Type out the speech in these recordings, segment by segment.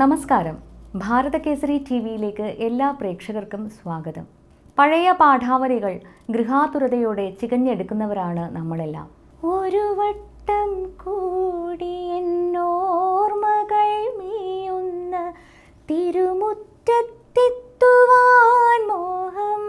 നമസ്കാരം ഭാരത കേസരി ടിവിയിലേക്ക് എല്ലാ പ്രേക്ഷകർക്കും സ്വാഗതം. പഴയ പാഠാവലികൾ ഗൃഹാതുരതയോടെ ചികഞ്ഞെടുക്കുന്നവരാണ് നമ്മളെല്ലാം. ഒരു വട്ടം കൂടി എന്നോർമകൾ മീയുന്ന തിരുമുറ്റത്തെത്തുവാൻ മോഹം.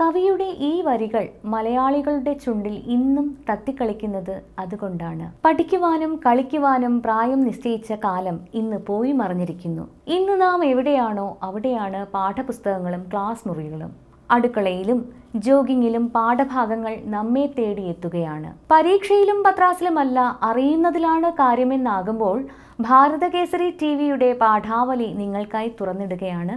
കവിയുടെ ഈ വരികൾ മലയാളികളുടെ ചുണ്ടിൽ ഇന്നും തത്തിക്കളിക്കുന്നത് അതുകൊണ്ടാണ്. പഠിക്കുവാനും കളിക്കുവാനും പ്രായം നിശ്ചയിച്ച കാലം ഇന്ന് പോയി മറഞ്ഞിരിക്കുന്നു. ഇന്ന് നാം എവിടെയാണോ അവിടെയാണ് പാഠപുസ്തകങ്ങളും ക്ലാസ് മുറികളും. അടുക്കളയിലും ജോഗിങ്ങിലും പാഠഭാഗങ്ങൾ നമ്മെ തേടിയെത്തുകയാണ്. പരീക്ഷയിലും പത്രാസിലുമല്ല, അറിയുന്നതിലാണ് കാര്യമെന്നാകുമ്പോൾ ഭാരതകേസരി ടിവിയുടെ പാഠാവലി നിങ്ങൾക്കായി തുറന്നിടുകയാണ്.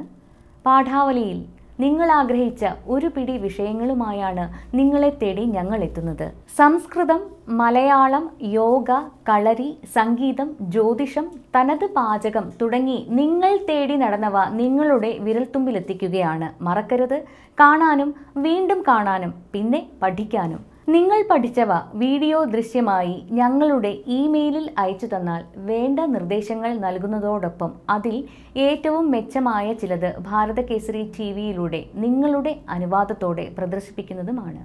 പാഠാവലിയിൽ നിങ്ങൾ ആഗ്രഹിച്ച ഒരു പിടി വിഷയങ്ങളുമായാണ് നിങ്ങളെ തേടി ഞങ്ങൾ എത്തുന്നത്. സംസ്കൃതം, മലയാളം, യോഗ, കളരി, സംഗീതം, ജ്യോതിഷം, തനത് പാചകം തുടങ്ങി നിങ്ങൾ തേടി നടന്നവ നിങ്ങളുടെ വിരൽത്തുമ്പിലെത്തിക്കുകയാണ്. മറക്കരുത് കാണാനും വീണ്ടും കാണാനും പിന്നെ പഠിക്കാനും. നിങ്ങൾ പഠിച്ചവ വീഡിയോ ദൃശ്യമായി ഞങ്ങളുടെ ഇമെയിലിൽ അയച്ചു തന്നാൽ വേണ്ട നിർദ്ദേശങ്ങൾ നൽകുന്നതോടൊപ്പം അതിൽ ഏറ്റവും മെച്ചമായ ചിലത് ഭാരതകേസരി ടിവിയിലൂടെ നിങ്ങളുടെ അനുവാദത്തോടെ പ്രദർശിപ്പിക്കുന്നതുമാണ്.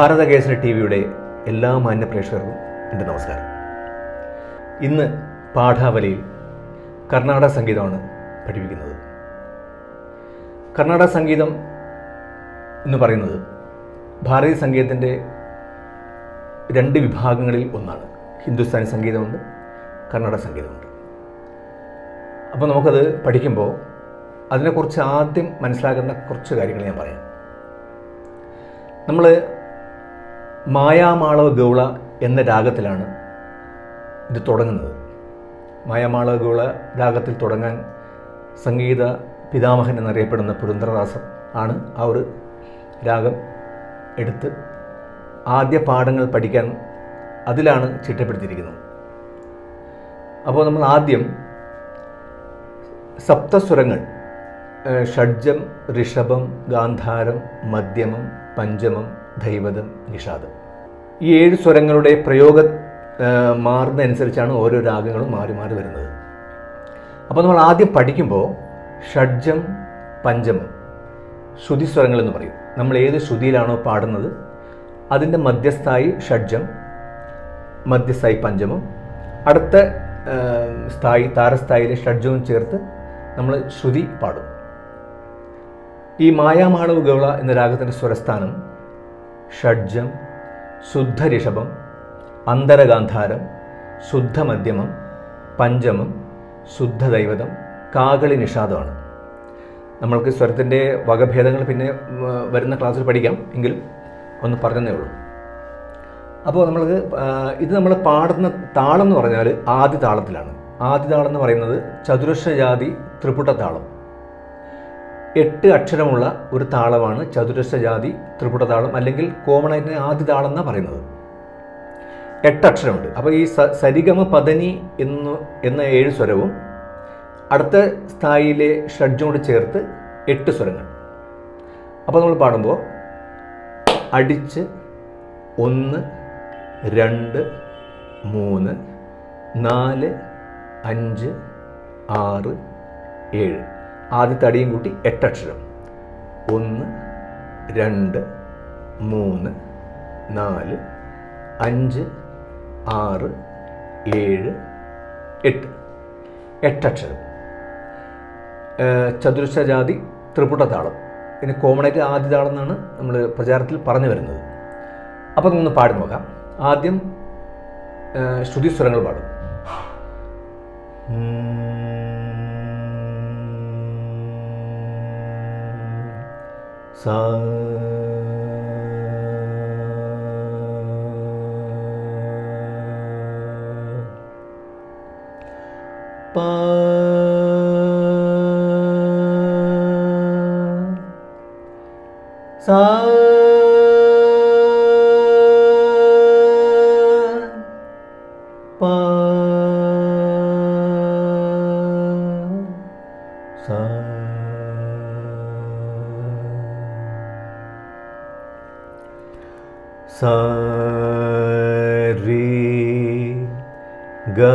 ഭാരത കേസരി ടി വിയുടെ എല്ലാ മാന്യ പ്രേക്ഷകർക്കും എൻ്റെ നമസ്കാരം. ഇന്ന് പാഠാവലിയിൽ കർണാടക സംഗീതമാണ് പഠിപ്പിക്കുന്നത്. കർണാടക സംഗീതം എന്ന് പറയുന്നത് ഭാരതീയ സംഗീതത്തിൻ്റെ രണ്ട് വിഭാഗങ്ങളിൽ ഒന്നാണ്. ഹിന്ദുസ്ഥാനി സംഗീതമുണ്ട്, കർണാടക സംഗീതമുണ്ട്. അപ്പോൾ നമുക്കത് പഠിക്കുമ്പോൾ അതിനെക്കുറിച്ച് ആദ്യം മനസ്സിലാക്കേണ്ട കുറച്ച് കാര്യങ്ങൾ ഞാൻ പറയാം. നമ്മൾ മായാമാളവഗൗള എന്ന രാഗത്തിലാണ് ഇത് തുടങ്ങുന്നത്. മായാമാളവഗൗള രാഗത്തിൽ തുടങ്ങാൻ സംഗീത പിതാമഹൻ എന്നറിയപ്പെടുന്ന പുരന്ദരദാസ ആണ് ആ ഒരു രാഗം എടുത്ത് ആദ്യ പാഠങ്ങൾ പഠിക്കാൻ അതിലാണ് ചിട്ടപ്പെടുത്തിയിരിക്കുന്നത്. അപ്പോൾ നമ്മൾ ആദ്യം സപ്തസ്വരങ്ങൾ ഷഡ്ജം, ഋഷഭം, ഗാന്ധാരം, മധ്യമം, പഞ്ചമം, ധൈവതം, നിഷാദം, ഈ 7 സ്വരങ്ങളുടെ പ്രയോഗം മാറുന്നതനുസരിച്ചാണ് ഓരോ രാഗങ്ങളും മാറി മാറി വരുന്നത്. അപ്പോൾ നമ്മൾ ആദ്യം പഠിക്കുമ്പോൾ ഷഡ്ജം, പഞ്ചമം ശ്രുതിസ്വരങ്ങളെന്ന് പറയും. നമ്മൾ ഏത് ശ്രുതിയിലാണോ പാടുന്നത് അതിൻ്റെ മധ്യസ്ഥായി ഷഡ്ജം, മധ്യസ്ഥായി പഞ്ചമം, അടുത്ത സ്ഥായി താരസ്ഥായിലെ ഷഡ്ജവും ചേർത്ത് നമ്മൾ ശ്രുതി പാടും. ഈ മായാമാളവ ഗൗള എന്ന രാഗത്തിൻ്റെ സ്വരസ്ഥാനം ഷഡ്ജം, ശുദ്ധ ഋഷഭം, അന്തരഗാന്ധാരം, ശുദ്ധ മധ്യമം, പഞ്ചമം, ശുദ്ധ ദൈവതം, കാകളി, നിഷാദമാണ്. നമ്മൾക്ക് സ്വരത്തിൻ്റെ വകഭേദങ്ങൾ പിന്നെ വരുന്ന ക്ലാസ്സിൽ പഠിക്കാം, എങ്കിലും ഒന്ന് പറഞ്ഞതേ ഉള്ളൂ. അപ്പോൾ നമ്മൾക്ക് ഇത് നമ്മൾ പാടുന്ന താളം എന്ന് പറഞ്ഞാൽ ആദി താളത്തിലാണ്. ആദി താളം എന്ന് പറയുന്നത് ചതുരശ്രജാതി ത്രിപുട താളം. 8 അക്ഷരമുള്ള ഒരു താളമാണ് ചതുരശ്രജാതി ത്രിപുട താളം, അല്ലെങ്കിൽ കോമൺ ആയിട്ട് ആദി താളം എന്നാണ് പറയുന്നത്. 8 അക്ഷരമുണ്ട്. അപ്പോൾ ഈ സരിഗമ പദനി എന്ന 7 സ്വരവും അടുത്ത സ്ഥായിയിലെ ഷഡ്ജോട് ചേർത്ത് 8 സ്വരങ്ങൾ. അപ്പോൾ നമ്മൾ പാടുമ്പോൾ അടിച്ച് 1 2 3 4 5 6 7 ആദ്യത്തെ അടിയും കൂട്ടി 8 അക്ഷരം. 1 2 3 4 5 6 7 8 8 അക്ഷരം ചതുരശ്രജാതി ത്രിപുട താളം. പിന്നെ കോമണായിട്ട് ആദ്യ താളം എന്നാണ് നമ്മൾ പ്രചാരത്തിൽ പറഞ്ഞു വരുന്നത്. അപ്പോൾ നമുക്കൊന്ന് പാടി നോക്കാം. ആദ്യം ശ്രുതിസ്വരങ്ങൾ പാടും. സാ പാ സാ പാ സാ സാ രി ഗ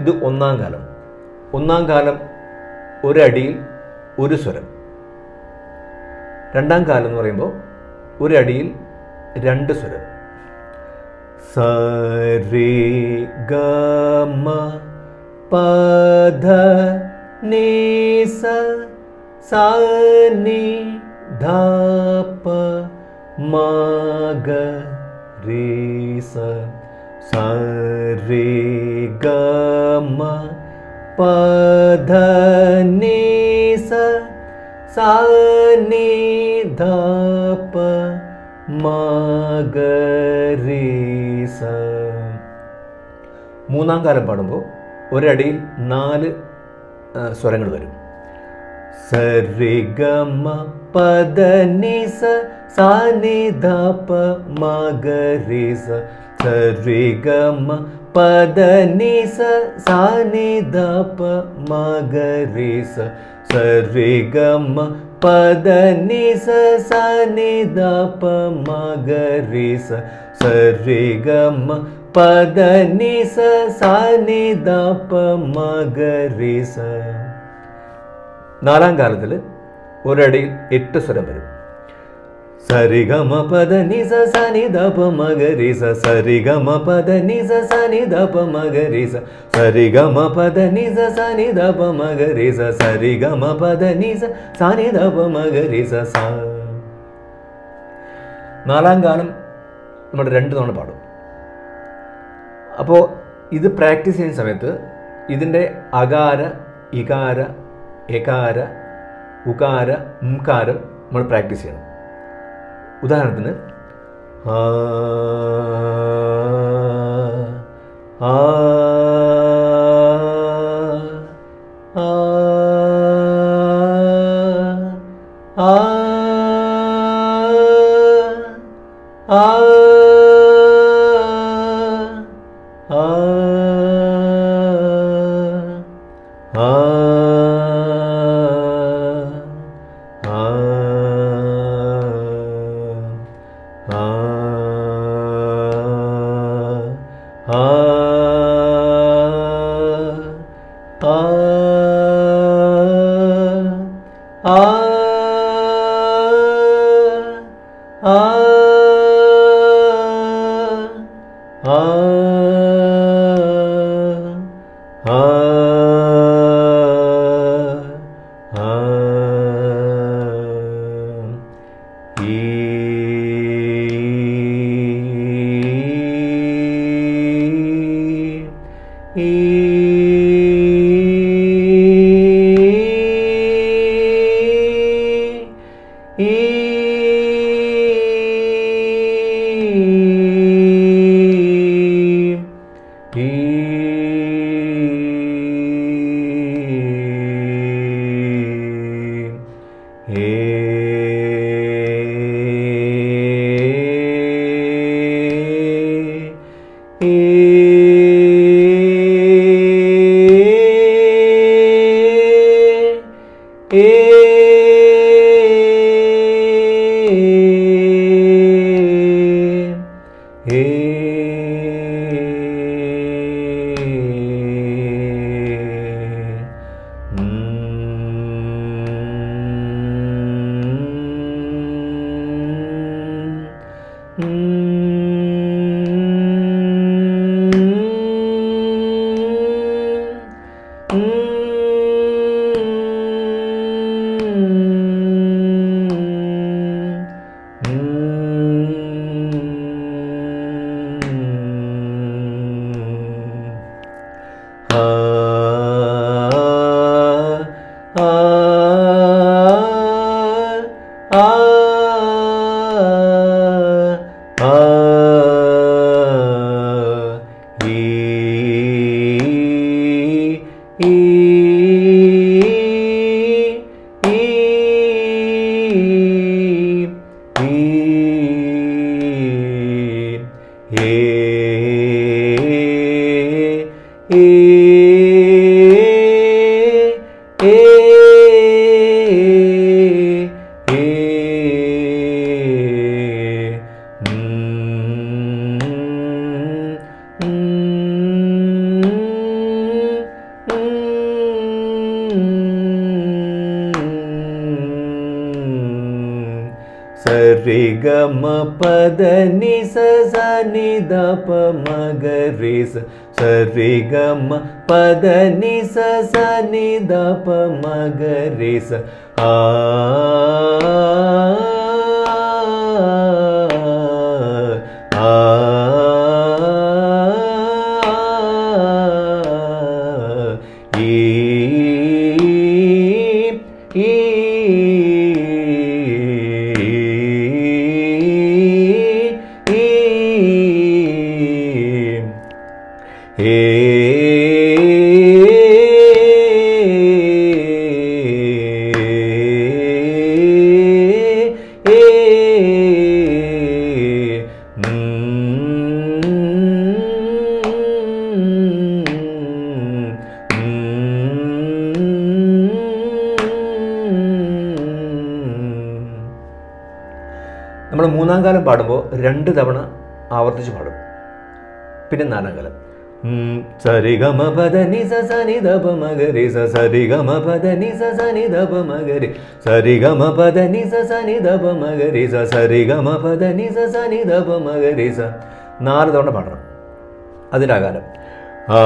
ഇത് ഒന്നാം കാലം. ഒന്നാം കാലം ഒരടിയിൽ ഒരു സ്വരം. രണ്ടാം കാലം എന്ന് പറയുമ്പോൾ ഒരടിയിൽ 2 സ്വരം. സ രി ഗ മ പ ധ നി സ സ നി ധ പ മ ഗ രി സ. സ രി ഗ മ പ ധ നി സ സ നി ധ പ മ ഗ രി സ. മൂന്നാം കാലം പാടുമ്പോൾ ഒരടിയിൽ 4 സ്വരങ്ങൾ വരും. സ രി ഗ മ പ ധ നി സ സ നി ധ പ മ ഗ രി സ. സ രി ഗ മ പ ധ നി സ സ നി ധ പ മ ഗ രി സ. സ രി ഗ മ പ ധ നി സ സ നി ധ പ മ ഗ രി സ. സ രി ഗ മ പ ധ നി സ സ നി ധ പ മ ഗ രി സ. നാലാം കാലത്തിൽ ഒരടിയിൽ 8 സ്വരം വരും. സരി ഗ മ പ ധ നി സ സ നി ധ പ മ ഗ രി സ. സരി ഗ മ പ ധ നി സ സ നി ധ പ മ ഗ രി സ. സരി ഗ മ പ ധ നി സ സ നി ധ പ മ ഗ രി സ. സരി ഗ മ പ ധ നി സ സ നി ധ പ മ ഗ രി സ. നാലാം കാലം നമ്മൾ 2 തവണ പാടും. അപ്പോൾ ഇത് പ്രാക്ടീസ് ചെയ്യുന്ന സമയത്ത് ഇതിൻ്റെ അകാര, ഇകാര, എകാര, ഉകാര, ഉംകാരം നമ്മൾ പ്രാക്ടീസ് ചെയ്യണം. ഉദാഹരണത്തിന് ആ ആ ആ രണ്ട് തവണ ആവർത്തിച്ച് പാടും. പിന്നെ നാലാം കാലം സരിഗമ പദനി സസനി ദപ മഗരി സരിഗമ പദനി സസനി ദപ മഗരി സരിഗമ പദനി സസനി ദപ മഗരി സരിഗമ പദനി സസനി ദപ മഗരി സ നാല് തവണ പാടണം. അതിൻ്റെ ആകാരം ആ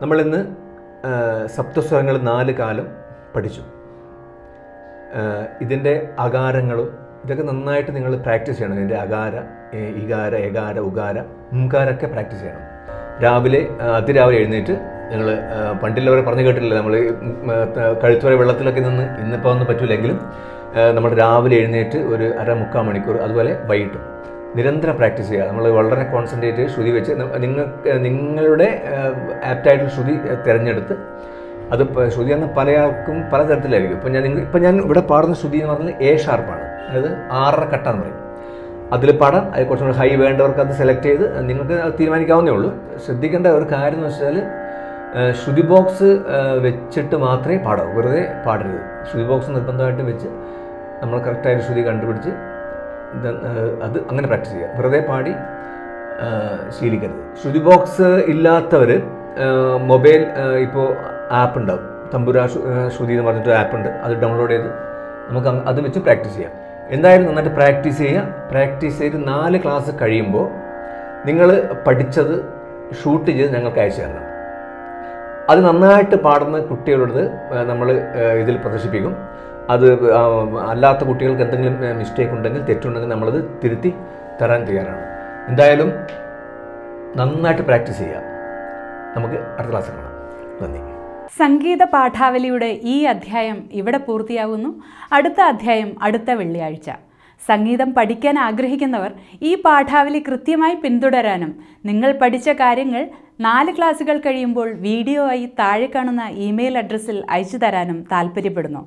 നമ്മളിന്ന് സപ്തസ്വരങ്ങൾ നാല് കാലം പഠിച്ചു. ഇതിൻ്റെ അകാരങ്ങളും ഇതൊക്കെ നന്നായിട്ട് നിങ്ങൾ പ്രാക്ടീസ് ചെയ്യണം. ഇതിൻ്റെ അകാര, ഇകാര, എകാര, ഉകാര, മുംകാരൊക്കെ പ്രാക്ടീസ് ചെയ്യണം. രാവിലെ അതിരാവിലെ എഴുന്നേറ്റ് ഞങ്ങൾ പണ്ടില്ലവരെ പറഞ്ഞു കേട്ടിട്ടില്ല, നമ്മൾ കഴുത്തുവരെ വെള്ളത്തിലൊക്കെ നിന്ന് ഇന്നിപ്പോൾ ഒന്നും പറ്റില്ലെങ്കിലും നമ്മൾ രാവിലെ എഴുന്നേറ്റ് ഒരു അരമുക്കാൽ മണിക്കൂർ അതുപോലെ വൈകിട്ടും നിരന്തരം പ്രാക്ടീസ് ചെയ്യുക. നമ്മൾ വളരെ കോൺസെൻട്രേറ്റ് ശ്രുതി വെച്ച് നിങ്ങളുടെ ആപ്റ്റായിട്ടുള്ള ശ്രുതി തിരഞ്ഞെടുത്ത് അത് ശ്രുതി എന്ന് പല ആൾക്കും പലതരത്തിലായിരിക്കും. ഇപ്പം ഞാൻ ഇവിടെ പാടുന്ന ശ്രുതി എന്ന് പറഞ്ഞാൽ എ ഷാർപ്പാണ്, അതായത് ആറര കട്ട എന്ന് പറയും. അതിൽ പാടാം. അത് കുറച്ചുകൂടി ഹൈ വേണ്ടവർക്ക് അത് സെലക്ട് ചെയ്ത് നിങ്ങൾക്ക് തീരുമാനിക്കാവുന്നേ ഉള്ളൂ. ശ്രദ്ധിക്കേണ്ട ഒരു കാര്യം എന്ന് വെച്ചാൽ ശ്രുതി ബോക്സ് വെച്ചിട്ട് മാത്രമേ പാടാവൂ, വെറുതെ പാടരുത്. ശ്രുതി ബോക്സ് നിർബന്ധമായിട്ട് വെച്ച് നമ്മൾ കറക്റ്റായിട്ട് ശ്രുതി കണ്ടുപിടിച്ച് അത് അങ്ങനെ പ്രാക്ടീസ് ചെയ്യുക. വെറുതെ പാടി ശീലിക്കരുത്. ശ്രുതി ബോക്സ് ഇല്ലാത്തവർ മൊബൈൽ ഇപ്പോൾ ആപ്പുണ്ടാവും, തമ്പുരാ ശ്രുതി എന്ന് പറഞ്ഞിട്ട് ആപ്പുണ്ട്, അത് ഡൗൺലോഡ് ചെയ്ത് നമുക്ക് അത് വെച്ച് പ്രാക്ടീസ് ചെയ്യാം. എന്തായാലും നന്നായിട്ട് പ്രാക്ടീസ് ചെയ്യുക. പ്രാക്ടീസ് ചെയ്ത് 4 ക്ലാസ് കഴിയുമ്പോൾ നിങ്ങൾ പഠിച്ചത് ഷൂട്ട് ചെയ്ത് ഞങ്ങൾക്ക് അയച്ചു തരണം. അത് നന്നായിട്ട് പാടുന്ന കുട്ടികളോട് നമ്മൾ ഇതിൽ പ്രദർശിപ്പിക്കും. അത് അല്ലാത്ത കുട്ടികൾക്ക് എന്തെങ്കിലും മിസ്റ്റേക്ക് ഉണ്ടെങ്കിൽ തെറ്റുണ്ടെങ്കിൽ നമ്മളത് തിരുത്തി തരാൻ തയ്യാറാണ്. എന്തായാലും നന്നായിട്ട് പ്രാക്ടീസ് ചെയ്യുക. നമുക്ക് അടുത്ത ക്ലാസ്സിൽ കാണാം. നന്ദി. സംഗീത പാഠാവലിയുടെ ഈ അധ്യായം ഇവിടെ പൂർത്തിയാകുന്നു. അടുത്ത അധ്യായം അടുത്ത വെള്ളിയാഴ്ച. സംഗീതം പഠിക്കാൻ ആഗ്രഹിക്കുന്നവർ ഈ പാഠാവലി കൃത്യമായി പിന്തുടരാനും നിങ്ങൾ പഠിച്ച കാര്യങ്ങൾ 4 ക്ലാസ്സുകൾ കഴിയുമ്പോൾ വീഡിയോ ആയി താഴെ കാണുന്ന ഇമെയിൽ അഡ്രസ്സിൽ അയച്ചു തരാനും താൽപ്പര്യപ്പെടുന്നു.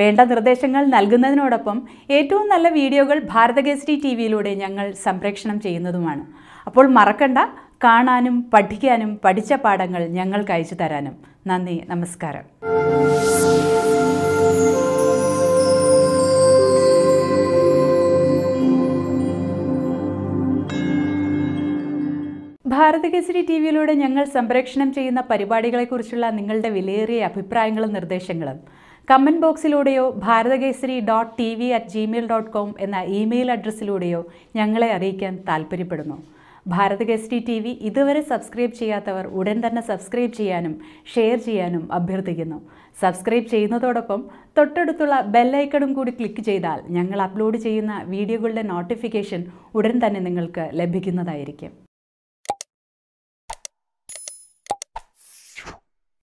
വേണ്ട നിർദ്ദേശങ്ങൾ നൽകുന്നതിനോടൊപ്പം ഏറ്റവും നല്ല വീഡിയോകൾ ഭാരതകേസരി ടിവിയിലൂടെ ഞങ്ങൾ സംപ്രേക്ഷണം ചെയ്യുന്നതുമാണ്. അപ്പോൾ മറക്കണ്ട, കാണാനും പഠിക്കാനും പഠിച്ച പാഠങ്ങൾ ഞങ്ങൾക്ക് അയച്ചു തരാനും. നന്ദി, നമസ്കാരം. ഭാരതകേസരി ടിവിയിലൂടെ ഞങ്ങൾ സംപ്രേക്ഷണം ചെയ്യുന്ന പരിപാടികളെക്കുറിച്ചുള്ള നിങ്ങളുടെ വിലയേറിയ അഭിപ്രായങ്ങളും നിർദ്ദേശങ്ങളും കമൻറ്റ് ബോക്സിലൂടെയോ bharathagesari.tv@gmail.com എന്ന ഇമെയിൽ അഡ്രസ്സിലൂടെയോ ഞങ്ങളെ അറിയിക്കാൻ താൽപ്പര്യപ്പെടുന്നു. ഭാരതകേസരി ടി വി ഇതുവരെ സബ്സ്ക്രൈബ് ചെയ്യാത്തവർ ഉടൻ തന്നെ സബ്സ്ക്രൈബ് ചെയ്യാനും ഷെയർ ചെയ്യാനും അഭ്യർത്ഥിക്കുന്നു. സബ്സ്ക്രൈബ് ചെയ്യുന്നതോടൊപ്പം തൊട്ടടുത്തുള്ള ബെല്ലൈക്കണും കൂടി ക്ലിക്ക് ചെയ്താൽ ഞങ്ങൾ അപ്ലോഡ് ചെയ്യുന്ന വീഡിയോകളുടെ നോട്ടിഫിക്കേഷൻ ഉടൻ തന്നെ നിങ്ങൾക്ക് ലഭിക്കുന്നതായിരിക്കും.